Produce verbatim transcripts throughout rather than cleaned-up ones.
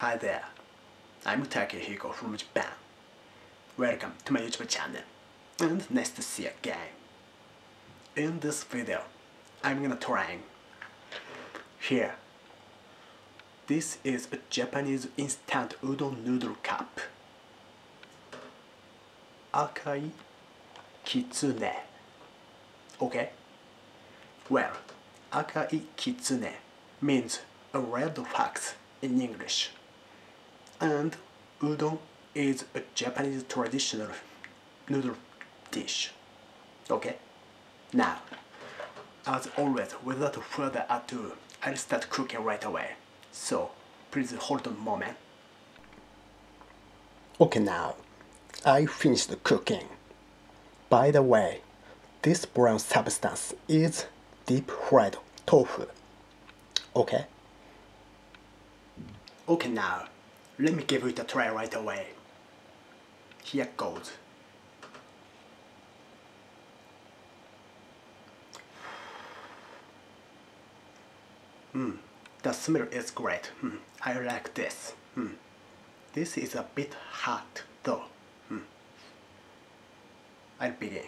Hi there, I'm Takihiko from Japan. Welcome to my YouTube channel, and nice to see you again. In this video, I'm gonna try here. This is a Japanese instant udon noodle cup. Akai Kitsune. Okay? Well, Akai Kitsune means a red fox in English. And udon is a Japanese traditional noodle dish. Okay? Now, as always, without further ado, I'll start cooking right away. So, please hold on a moment. Okay, now, I finished cooking. By the way, this brown substance is deep fried tofu. Okay? Okay, now. Let me give it a try right away. Here goes. Mm, the smell is great. Mm, I like this. Mm, this is a bit hot though. Mm. I'll begin.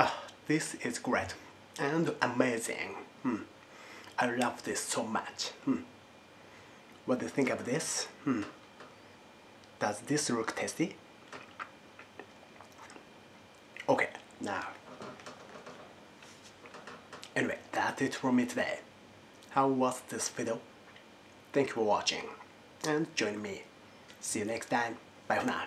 Ah, this is great and amazing. Mm. I love this so much. Mm. What do you think of this? Mm. Does this look tasty? Okay, now. Anyway, that's it for me today. How was this video? Thank you for watching and join me. See you next time. Bye for now.